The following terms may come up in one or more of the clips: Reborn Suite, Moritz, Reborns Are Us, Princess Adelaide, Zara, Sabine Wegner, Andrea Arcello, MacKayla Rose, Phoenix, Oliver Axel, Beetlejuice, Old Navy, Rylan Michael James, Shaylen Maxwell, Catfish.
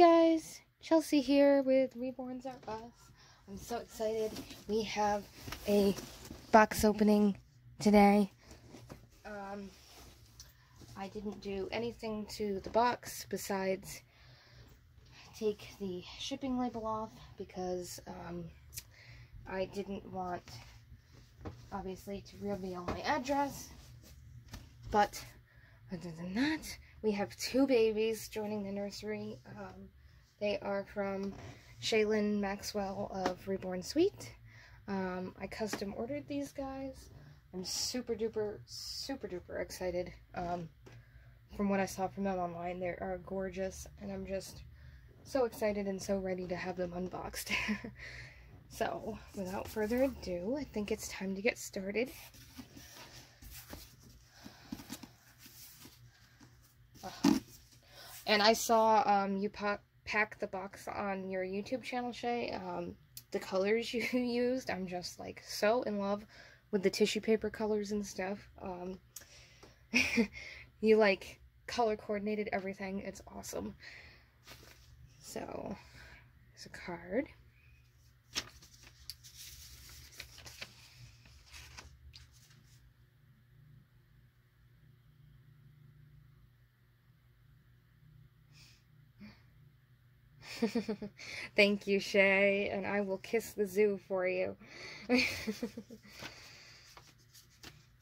guys, Chelsea here with Reborns Are Us. I'm so excited. We have a box opening today. I didn't do anything to the box besides take the shipping label off because I didn't want, obviously, to reveal my address. But other than that, we have two babies joining the nursery. They are from Shaylen Maxwell of Reborn Suite. I custom ordered these guys. I'm super duper excited. From what I saw from them online, they are gorgeous, and I'm just so excited and so ready to have them unboxed. So, without further ado, I think it's time to get started. And I saw you pack the box on your YouTube channel, Shay. The colors you used, I'm just like so in love with the tissue paper colors and stuff. You like color coordinated everything. It's awesome. So, there's a card. Thank you, Shay, and I will kiss the zoo for you.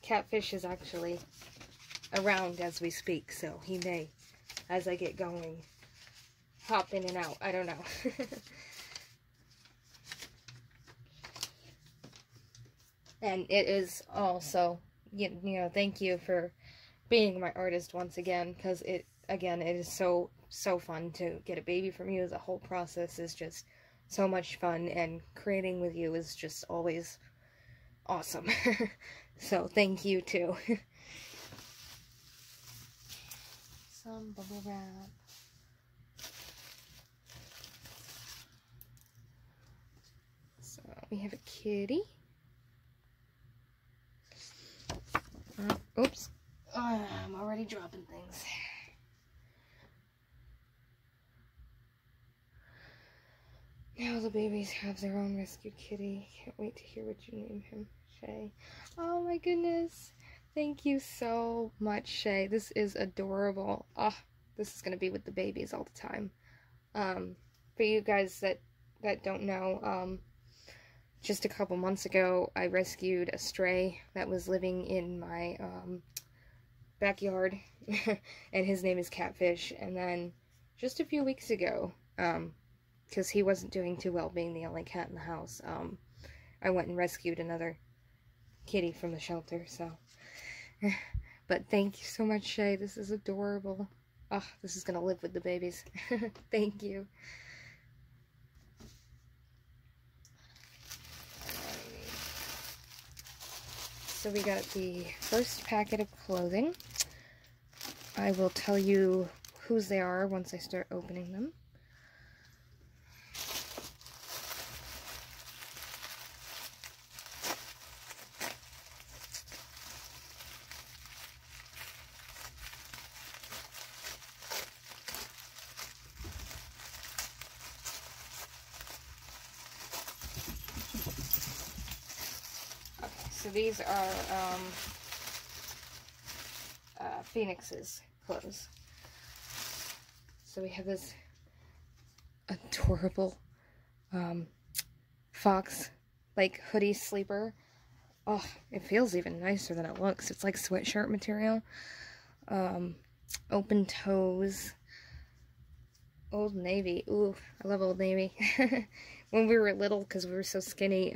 Catfish is actually around as we speak, so he may, as I get going, hop in and out. I don't know. And it is also, you know, thank you for being my artist once again, because it is so fun to get a baby from you. The whole process is just so much fun, and creating with you is just always awesome. So thank you too. Some bubble wrap. So we have a kitty. Oops. I'm already dropping things. Now the babies have their own rescue kitty. Can't wait to hear what you name him, Shay. Oh my goodness. Thank you so much, Shay. This is adorable. Oh, this is going to be with the babies all the time. For you guys that don't know, just a couple months ago, I rescued a stray that was living in my backyard. And his name is Catfish. And then just a few weeks ago, because he wasn't doing too well being the only cat in the house, I went and rescued another kitty from the shelter, so. But thank you so much, Shay. This is adorable. Oh, this is going to live with the babies. Thank you. So we got the first packet of clothing. I will tell you whose they are once I start opening them. So these are Phoenix's clothes. So we have this adorable fox like hoodie sleeper. Oh, it feels even nicer than it looks. It's like sweatshirt material. Open toes. Old Navy. Ooh, I love Old Navy. When we were little, because we were so skinny,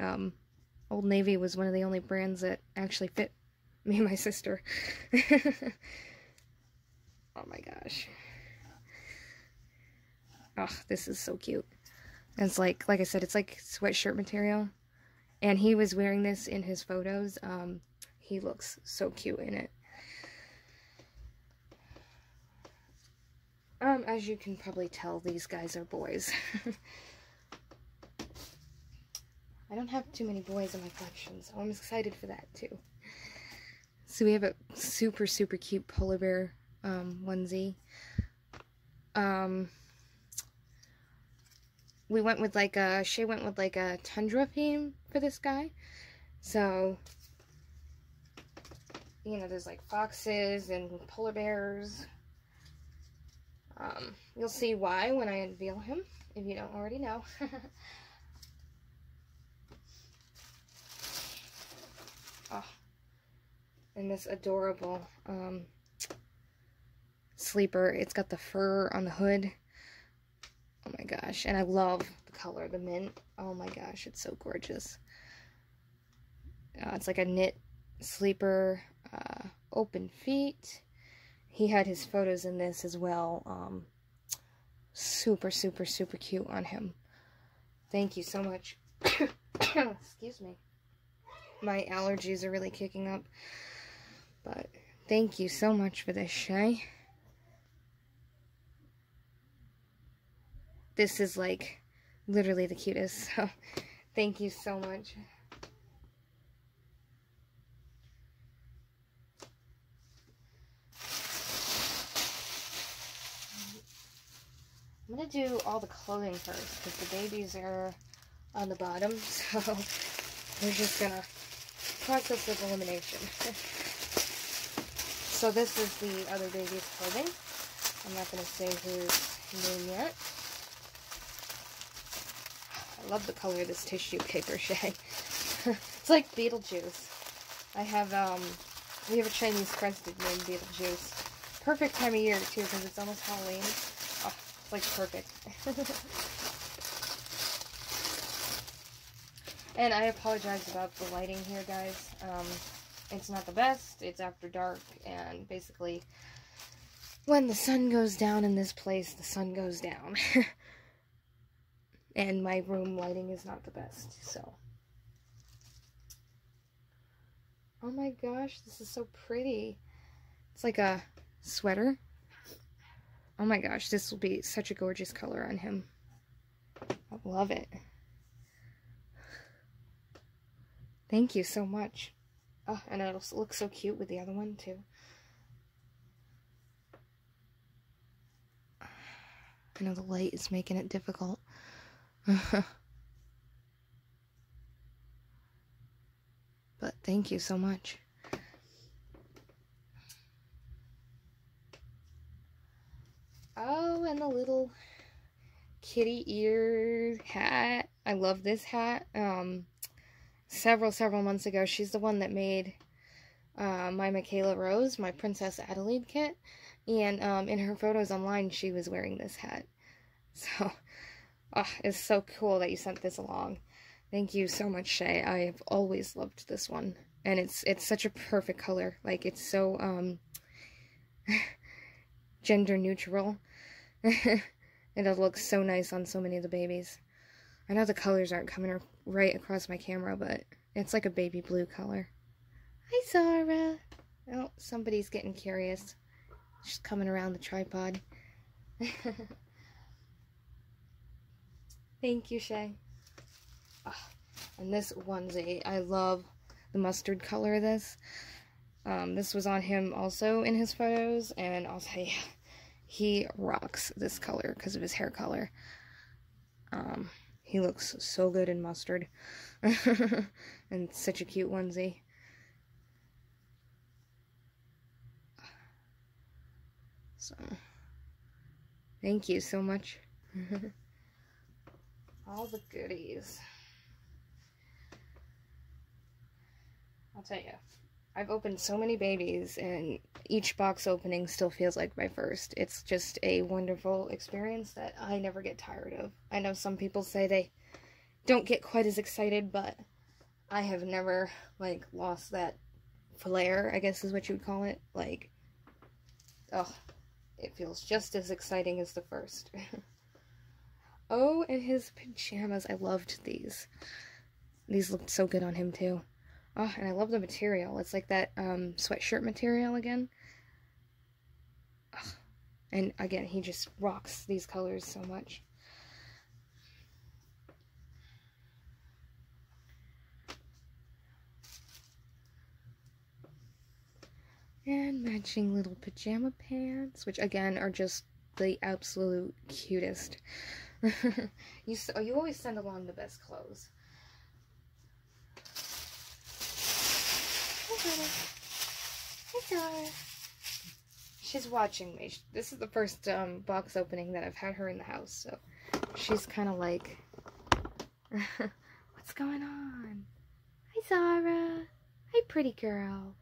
Old Navy was one of the only brands that actually fit me and my sister. Oh my gosh. Oh, this is so cute. And it's like I said, it's like sweatshirt material. And he was wearing this in his photos. He looks so cute in it. As you can probably tell, these guys are boys. I don't have too many boys in my collection, so I'm excited for that, too. So we have a super cute polar bear onesie. we went with like a, Shay went with like a tundra theme for this guy. So, you know, there's like foxes and polar bears. You'll see why when I unveil him, if you don't already know. Oh, and this adorable sleeper. It's got the fur on the hood. Oh my gosh, and I love the color, the mint. Oh my gosh, it's so gorgeous. It's like a knit sleeper, open feet. He had his photos in this as well. Super, super, super cute on him. Thank you so much. Excuse me. My allergies are really kicking up. But thank you so much for this, Shay. This is like literally the cutest. So thank you so much. I'm going to do all the clothing first, because the babies are on the bottom, so we're just going to process of elimination. So this is the other baby's clothing. I'm not going to say who's name yet. I love the color of this tissue paper, Shay. It's like Beetlejuice. I have, we have a Chinese crested named Beetlejuice. Perfect time of year, too, because it's almost Halloween. Oh, it's like perfect. And I apologize about the lighting here, guys. It's not the best. It's after dark, and basically, when the sun goes down in this place, the sun goes down. And my room lighting is not the best, so. Oh my gosh, this is so pretty. It's like a sweater. Oh my gosh, this will be such a gorgeous color on him. I love it. Thank you so much. Oh, and it'll look so cute with the other one, too. I know the light is making it difficult. But thank you so much. Oh, and the little kitty ear hat. I love this hat. Several months ago, she's the one that made my MacKayla Rose, my Princess Adelaide kit, and in her photos online, she was wearing this hat. So. Oh, it's so cool that you sent this along. Thank you so much, Shay. I have always loved this one. And it's such a perfect color. Like, it's so, gender neutral. It'll look so nice on so many of the babies. I know the colors aren't coming right across my camera, but it's like a baby blue color. Hi, Zara! Oh, somebody's getting curious. She's coming around the tripod. Thank you, Shay. Oh, and this onesie, I love the mustard color of this. This was on him also in his photos, and I'll tell you, he rocks this color because of his hair color. He looks so good in mustard. And such a cute onesie. So, thank you so much. All the goodies. I'll tell you, I've opened so many babies, and each box opening still feels like my first. It's just a wonderful experience that I never get tired of. I know some people say they don't get quite as excited, but I have never, like, lost that flair, I guess is what you would call it. Like, oh, it feels just as exciting as the first. Oh, and his pajamas. I loved these. These looked so good on him, too. Oh, and I love the material. It's like that sweatshirt material again. Oh, and again, he just rocks these colors so much. And matching little pajama pants, which again are just the absolute cutest. You always send along the best clothes. Hey, Zara. Hey, Zara. She's watching me. This is the first box opening that I've had her in the house, so she's kind of like, what's going on? Hi, Zara. Hi, pretty girl.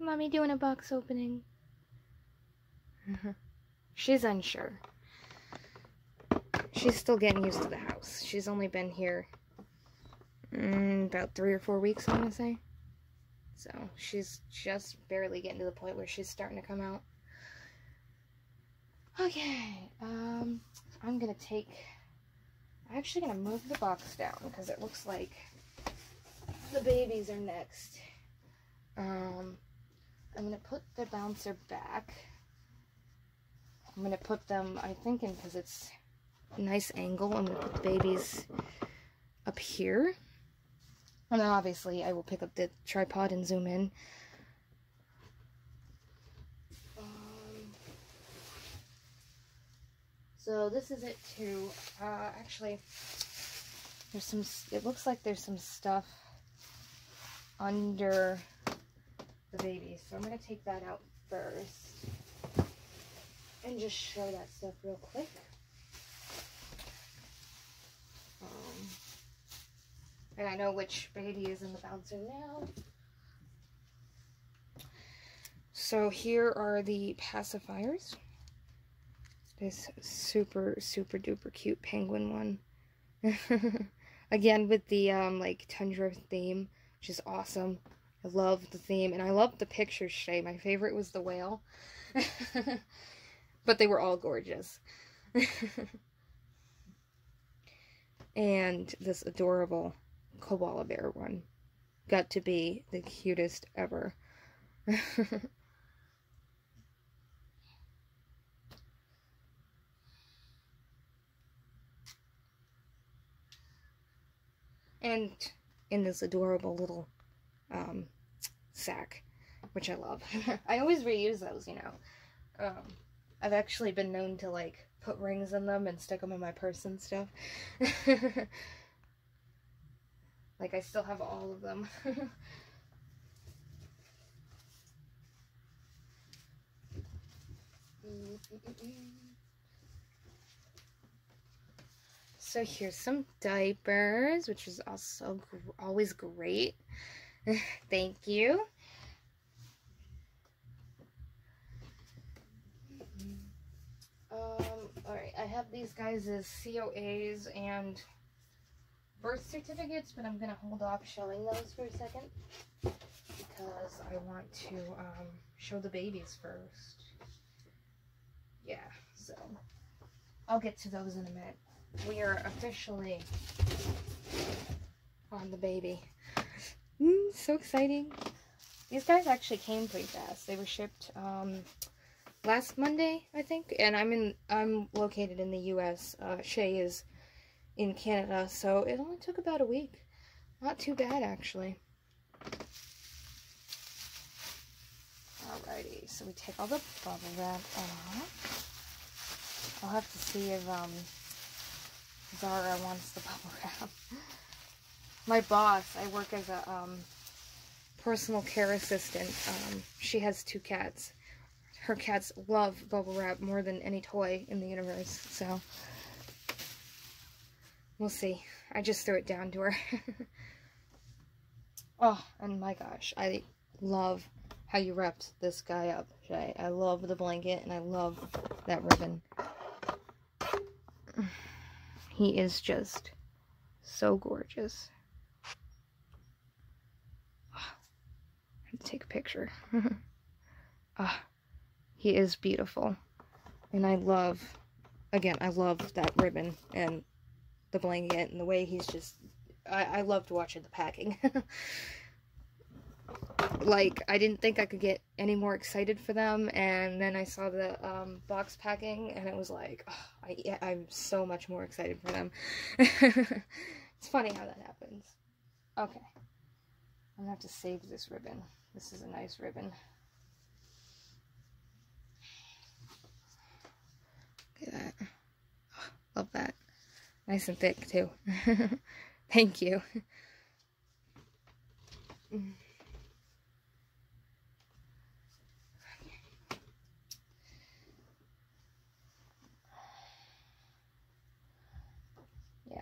Mommy doing a box opening. She's unsure. She's still getting used to the house. She's only been here about 3 or 4 weeks, I want to say. So she's just barely getting to the point where she's starting to come out. Okay, I'm gonna take... I'm actually gonna move the box down because it looks like the babies are next. I'm gonna put the bouncer back. I'm gonna put them, I'm thinking, because it's a nice angle, I'm gonna put the babies up here. And then obviously I will pick up the tripod and zoom in. So this is it too. Actually, there's some, it looks like there's some stuff under the baby. So I'm gonna take that out first and just show that stuff real quick. And I know which baby is in the bouncer now. So here are the pacifiers. This super, super duper cute penguin one. Again, with the, like, tundra theme, which is awesome. I love the theme, and I love the pictures, Shay. My favorite was the whale. But they were all gorgeous. And this adorable koala bear one. Got to be the cutest ever. And in this adorable little sack, which I love. I always reuse those, you know. I've actually been known to, like, put rings in them and stick them in my purse and stuff. Like, I still have all of them. So here's some diapers, which is also always great. Thank you. Alright, I have these guys as COAs and birth certificates, but I'm going to hold off showing those for a second because I want to show the babies first. Yeah, so I'll get to those in a minute. We are officially on the baby. So exciting. These guys actually came pretty fast. They were shipped last Monday, I think, and I'm located in the U.S. Shay is in Canada, so it only took about a week. Not too bad, actually. Alrighty, so we take all the bubble wrap off. I'll have to see if Zara wants the bubble wrap. My boss, I work as a personal care assistant. She has 2 cats. Her cats love bubble wrap more than any toy in the universe, so we'll see. I just threw it down to her. Oh, and my gosh, I love how you wrapped this guy up, Shay. I love the blanket, and I love that ribbon. He is just so gorgeous. Oh, I have to take a picture. Oh. He is beautiful, and I love, again, I love that ribbon and the blanket and the way he's just, I loved watching the packing. Like, I didn't think I could get any more excited for them, and then I saw the box packing, and it was like, oh, I'm so much more excited for them. It's funny how that happens. Okay, I'm gonna have to save this ribbon. This is a nice ribbon. Look at that. Nice and thick too. Thank you. Yeah,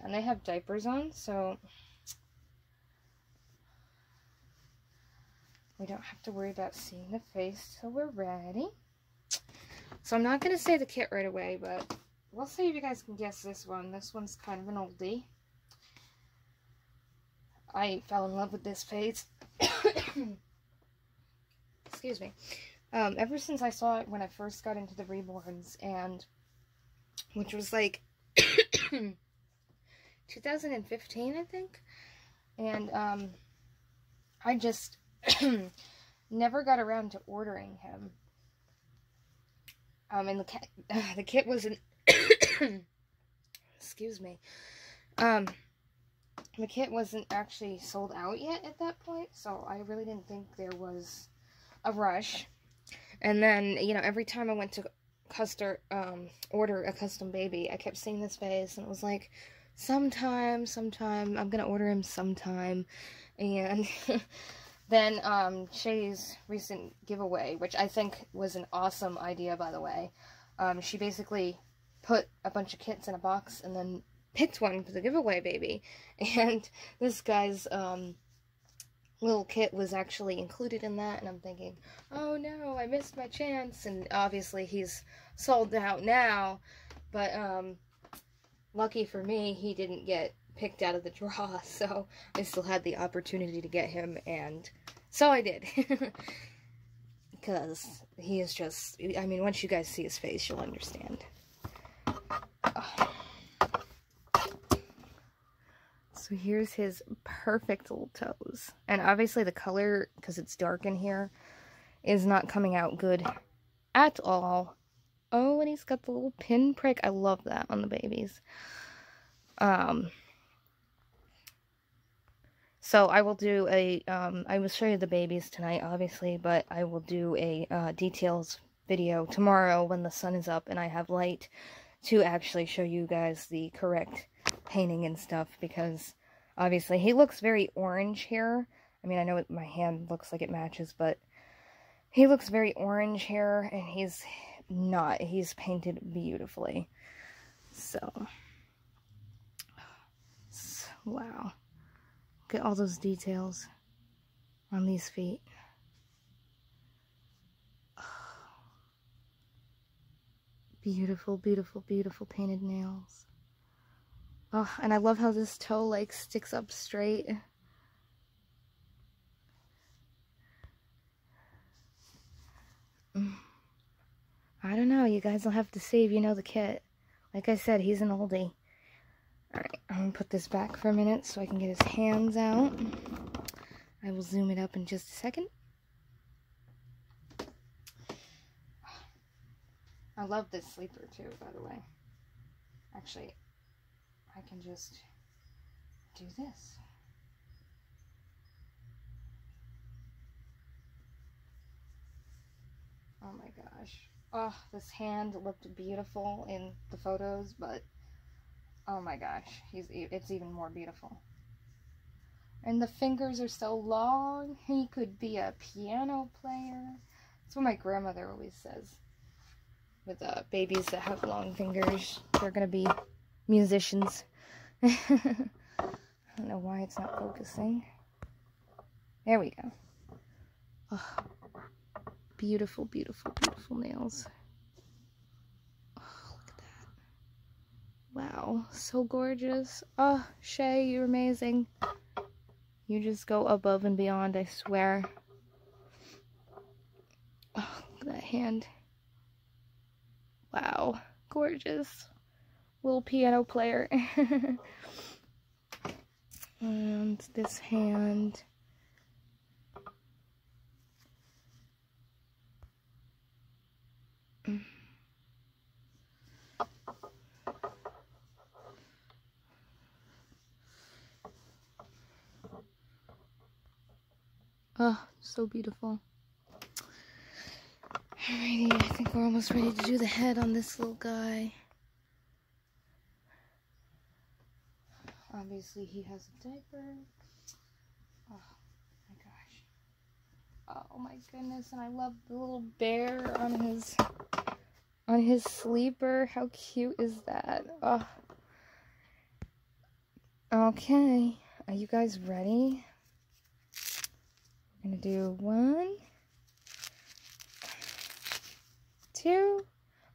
and I have diapers on, so we don't have to worry about seeing the face till we're ready. So I'm not going to say the kit right away, but we'll see if you guys can guess this one. This one's kind of an oldie. I fell in love with this phase. Excuse me. Ever since I saw it when I first got into the Reborns, and which was like 2015, I think. And I just never got around to ordering him. And the kit was an excuse me. The kit wasn't actually sold out yet at that point, so I really didn't think there was a rush. And then, you know, every time I went to order a custom baby, I kept seeing this face, and it was like, sometime, I'm gonna order him sometime. And then Shay's recent giveaway, which I think was an awesome idea, by the way, she basically put a bunch of kits in a box and then picked one for the giveaway baby, and this guy's little kit was actually included in that, and I'm thinking, oh no, I missed my chance. And obviously he's sold out now, but lucky for me, he didn't get picked out of the draw, so I still had the opportunity to get him, and so I did. Because he is just, I mean, once you guys see his face, you'll understand. Oh. So here's his perfect little toes. And obviously the color, because it's dark in here, is not coming out good at all. Oh, and he's got the little pinprick. I love that on the babies. So I will do a, I will show you the babies tonight, obviously, but I will do a details video tomorrow when the sun is up and I have light to actually show you guys the correct painting and stuff, because obviously he looks very orange here. I mean, I know my hand looks like it matches, but he looks very orange here, and he's not. He's painted beautifully. So wow. Look at all those details on these feet. Oh. Beautiful, beautiful, beautiful painted nails. Oh, and I love how this toe, like, sticks up straight. I don't know. You guys will have to see if you know the kit. Like I said, he's an oldie. Alright, I'm going to put this back for a minute so I can get his hands out. I will zoom it up in just a second. I love this sleeper, too, by the way. Actually, I can just do this. Oh my gosh. Oh, this hand looked beautiful in the photos, but oh my gosh, it's even more beautiful. And the fingers are so long, he could be a piano player. That's what my grandmother always says. With babies that have long fingers, they're gonna be musicians. I don't know why it's not focusing. There we go. Oh, beautiful, beautiful, beautiful nails. Oh, look at that. Wow, so gorgeous. Oh, Shay, you're amazing. You just go above and beyond, I swear. Oh, look at that hand. Wow, gorgeous. Little piano player. And this hand. Oh, so beautiful. Alrighty, I think we're almost ready to do the head on this little guy. obviously he has a diaper. Oh my gosh. Oh my goodness. And I love the little bear on his sleeper. How cute is that? Oh. Okay. Are you guys ready? We're gonna do 1, 2. Oh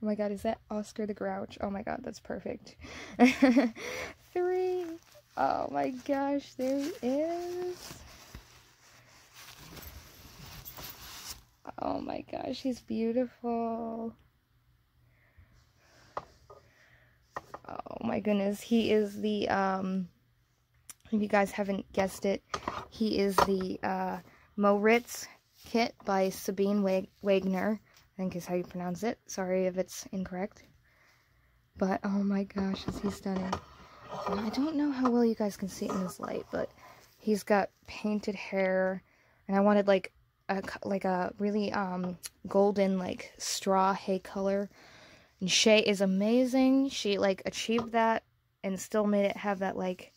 my god, is that Oscar the Grouch? Oh my god, that's perfect. 3. Oh my gosh, there he is. Oh my gosh, he's beautiful. Oh my goodness, he is the, if you guys haven't guessed it, he is the Moritz kit by Sabine Wegner. I think is how you pronounce it. Sorry if it's incorrect. But, oh my gosh, is he stunning. And I don't know how well you guys can see it in this light, but he's got painted hair. And I wanted, like a really golden, like, straw hay color. And Shay is amazing. She, like, achieved that and still made it have that, like,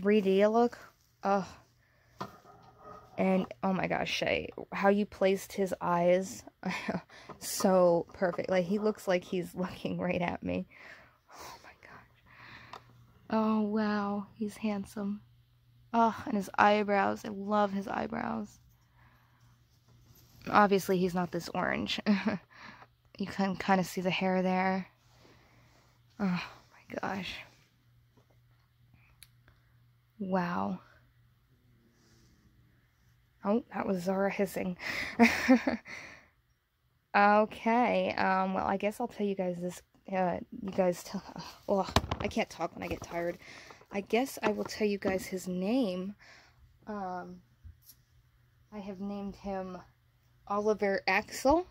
3D look. Ugh. And, oh my gosh, Shay, how you placed his eyes, so perfect. Like, he looks like he's looking right at me. Oh my gosh. Oh, wow, he's handsome. Oh, and his eyebrows, I love his eyebrows. Obviously, he's not this orange. You can kind of see the hair there. Oh my gosh. Wow. Oh, that was Zara hissing. Okay, well, I guess I'll tell you guys this, I can't talk when I get tired. I guess I will tell you guys his name. I have named him Oliver Axel.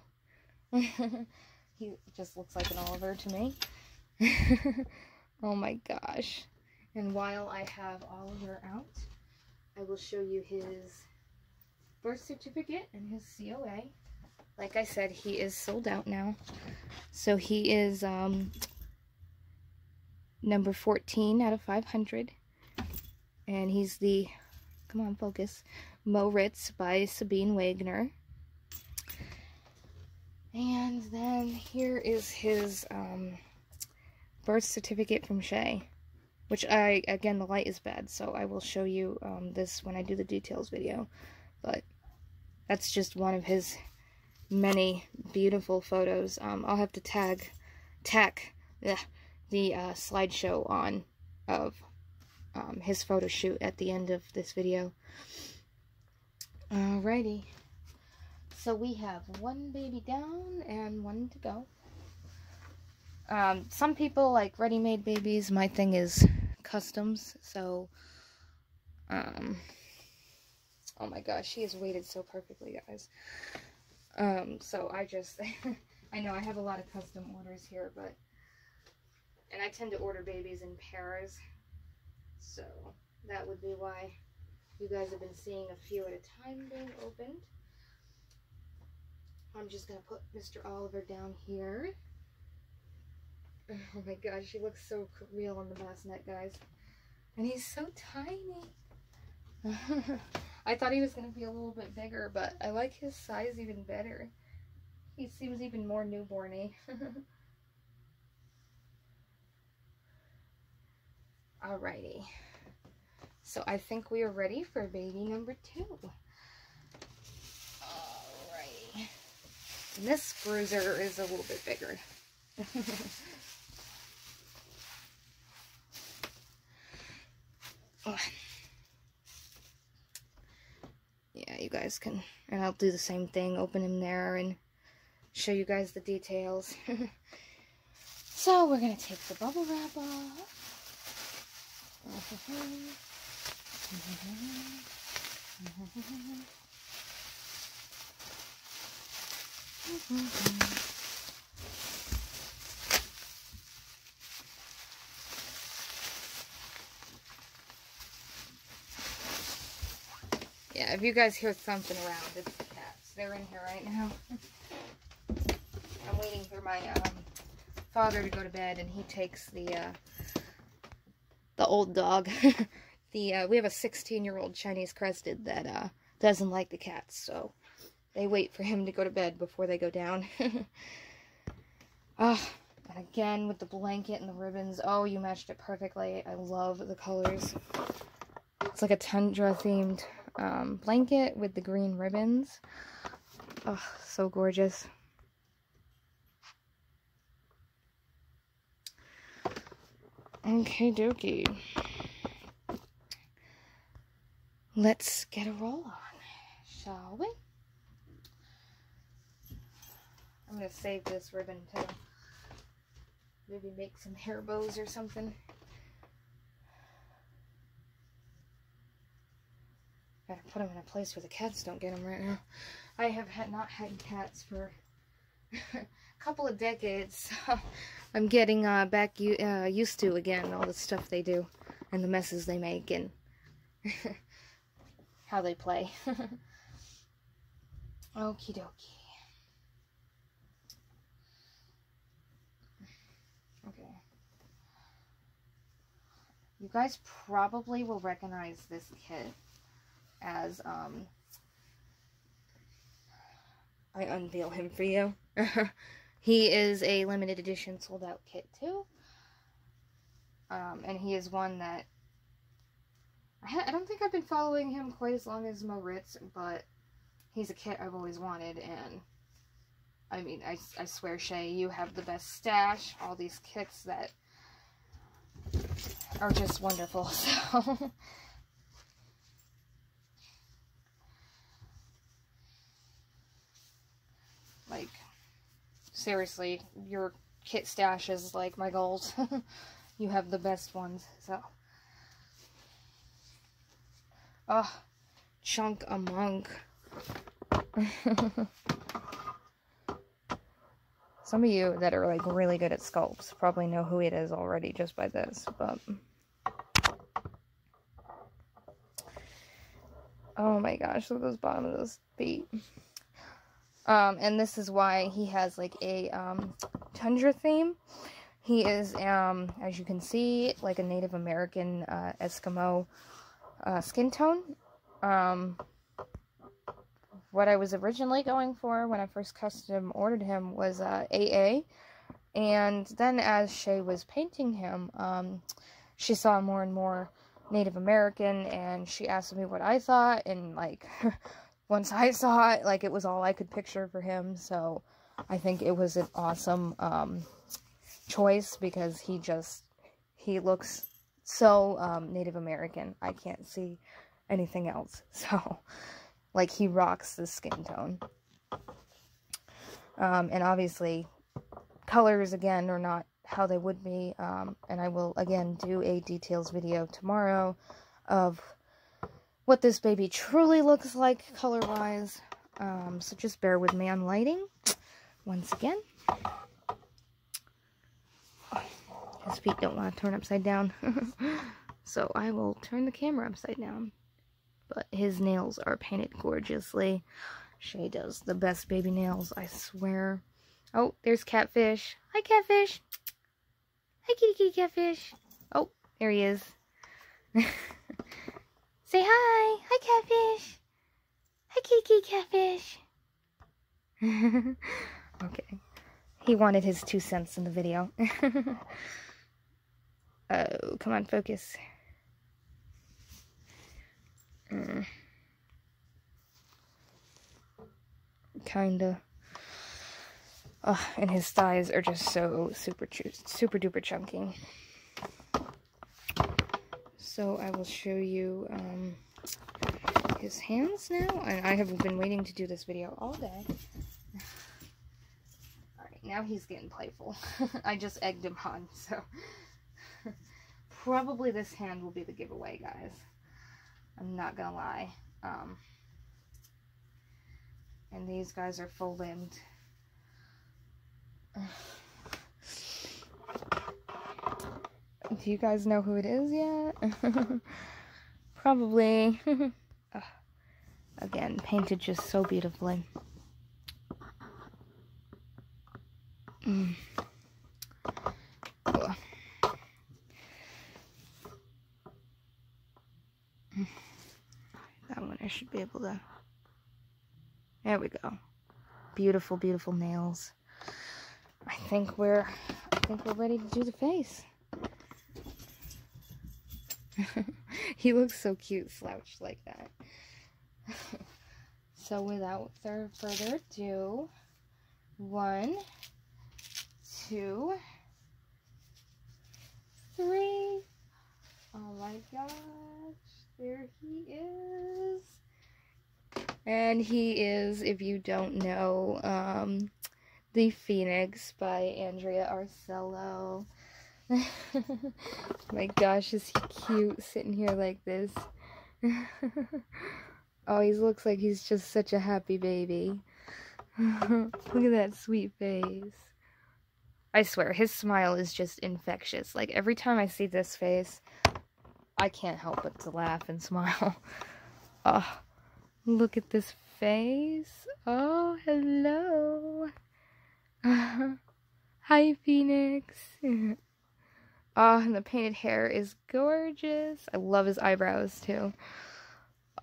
He just looks like an Oliver to me. Oh my gosh. And while I have Oliver out, I will show you his birth certificate and his COA. Like I said, he is sold out now. So he is number 14 out of 500. And he's the, come on, focus, Moritz by Sabine Wegner. And then here is his birth certificate from Shay. Which I, again, the light is bad, so I will show you this when I do the details video. But that's just one of his many beautiful photos. I'll have to tack the slideshow on of his photo shoot at the end of this video. Alrighty. So we have one baby down and one to go. Some people like ready-made babies. My thing is customs, so... oh my gosh, she has waited so perfectly, guys. So I just, I know I have a lot of custom orders here, but, and I tend to order babies in pairs, so that would be why you guys have been seeing a few at a time being opened. I'm just going to put Mr. Oliver down here. Oh my gosh, he looks so real on the bassinet, guys. And he's so tiny. I thought he was going to be a little bit bigger, but I like his size even better. He seems even more newborn-y. Alrighty. So I think we are ready for baby number 2. Alrighty. And this bruiser is a little bit bigger. Oh. Yeah, you guys can, and I'll do the same thing, open him there and show you guys the details. So we're going to take the bubble wrap off. Yeah, if you guys hear something around, it's the cats. They're in here right now. I'm waiting for my father to go to bed, and he takes the the old dog. We have a 16-year-old Chinese crested that doesn't like the cats, so they wait for him to go to bed before they go down. Oh, and again with the blanket and the ribbons. Oh, you matched it perfectly. I love the colors. It's like a tundra-themed blanket with the green ribbons. Oh, so gorgeous. Okay, dokie. Let's get a roll on, shall we? I'm going to save this ribbon too. Maybe make some hair bows or something. Gotta put them in a place where the cats don't get them right now. I have not had cats for a couple of decades. So I'm getting back used to again all the stuff they do and the messes they make and how they play. Okie dokie. Okay. You guys probably will recognize this kit as, I unveil him for you. He is a limited edition sold out kit too. And he is one that I don't think I've been following him quite as long as Moritz, but he's a kit I've always wanted, and I mean, I swear, Shay, you have the best stash, all these kits that are just wonderful, so... Like, seriously, your kit stash is like my gold. You have the best ones, so... Oh, chunk a monk. Some of you that are like really good at sculpts probably know who it is already just by this, but oh my gosh, look at those bottom of those feet. And this is why he has like a tundra theme. He is, as you can see, like a Native American Eskimo skin tone. What I was originally going for when I first custom ordered him was AA, and then as Shay was painting him, she saw more and more Native American, and she asked me what I thought, and like once I saw it, like it was all I could picture for him, so I think it was an awesome choice, because he looks so Native American. I can't see anything else, so like he rocks the skin tone. And obviously colors again are not how they would be, and I will again do a details video tomorrow of what this baby truly looks like color wise, so just bear with me on lighting once again. His feet don't want to turn upside down, so I will turn the camera upside down. But his nails are painted gorgeously. Shay does the best baby nails, I swear. Oh, there's Catfish. Hi, Catfish. Hi, kitty kitty Catfish. Oh, there he is. Say hi. Hi, Catfish. Hi, kitty kitty Catfish. Okay. He wanted his 2 cents in the video. Oh, come on, focus. Kinda. Oh, and his thighs are just so super duper chunky. So I will show you his hands now, and I have been waiting to do this video all day. Alright, now he's getting playful. I just egged him on, so probably this hand will be the giveaway, guys. I'm not gonna lie. And these guys are full limbed. Do you guys know who it is yet? Probably. Again, painted just so beautifully. moment, I should be able to. There we go. Beautiful, beautiful nails. I think we're ready to do the face. He looks so cute slouched like that. So without further ado, 1, 2, 3. Oh my gosh, there he is. And he is, if you don't know, The Phoenix by Andrea Arcello. My gosh, is he cute sitting here like this. Oh, he looks like he's just such a happy baby. Look at that sweet face. I swear, his smile is just infectious. Like, every time I see this face, I can't help but to laugh and smile. Oh, look at this face. Oh, hello. Hi, Phoenix. Oh, and the painted hair is gorgeous. I love his eyebrows, too.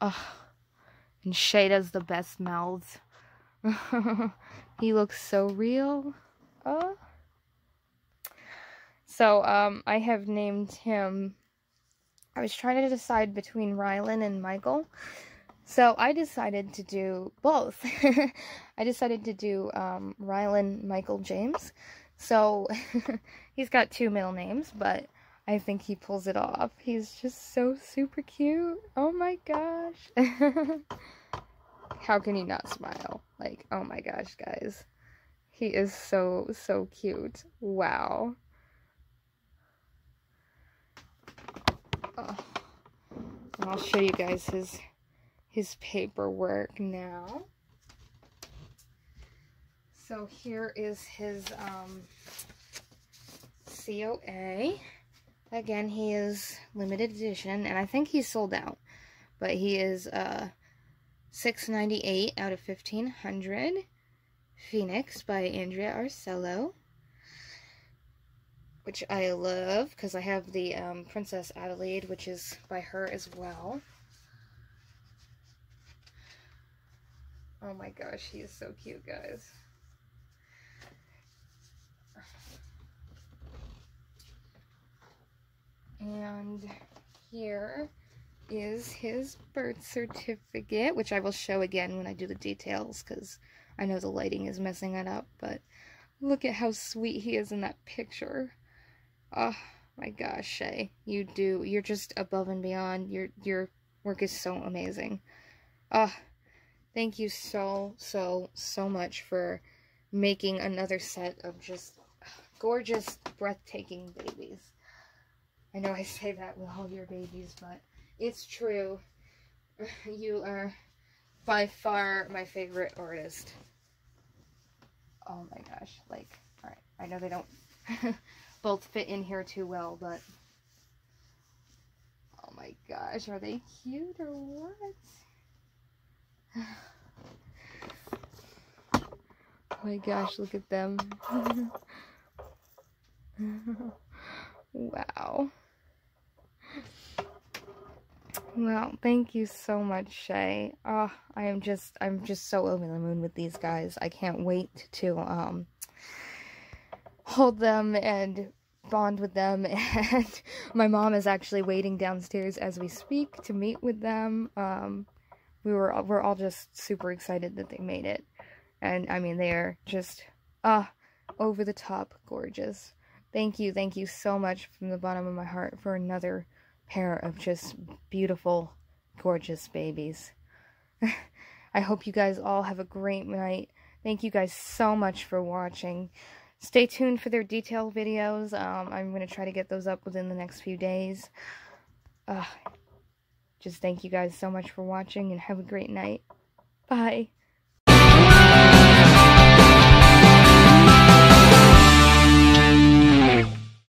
Oh, and Shay does the best mouths. He looks so real. Oh. So, I have named him... I was trying to decide between Rylan and Michael. So, I decided to do both. I decided to do Rylan Michael James. So, he's got 2 middle names, but I think he pulls it off. He's just so super cute. Oh my gosh. How can you not smile? Like, oh my gosh, guys. He is so, so cute. Wow. Oh. I'll show you guys his paperwork now. So here is his COA. Again, he is limited edition, and I think he's sold out. But he is $6.98 out of 1,500. Phoenix by Andrea Arcello, which I love because I have the Princess Adelaide, which is by her as well. Oh my gosh, he is so cute, guys. And here is his birth certificate, which I will show again when I do the details, because I know the lighting is messing it up, but look at how sweet he is in that picture. Oh my gosh, Shay, you're just above and beyond. Your work is so amazing. Oh, thank you so, so, so much for making another set of just gorgeous, breathtaking babies. I know I say that with all your babies, but it's true. You are by far my favorite artist. Oh my gosh, like, alright, I know they don't both fit in here too well, but oh my gosh, are they cute or what? Oh my gosh, look at them. Wow. Well, thank you so much, Shay. Oh, I'm just so over the moon with these guys. I can't wait to hold them and bond with them. And my mom is actually waiting downstairs as we speak to meet with them. We're all just super excited that they made it, and I mean they are just over the top gorgeous. Thank you so much from the bottom of my heart for another pair of just beautiful, gorgeous babies. I hope you guys all have a great night. Thank you guys so much for watching. Stay tuned for their detail videos. I'm going to try to get those up within the next few days. Just thank you guys so much for watching and have a great night. Bye.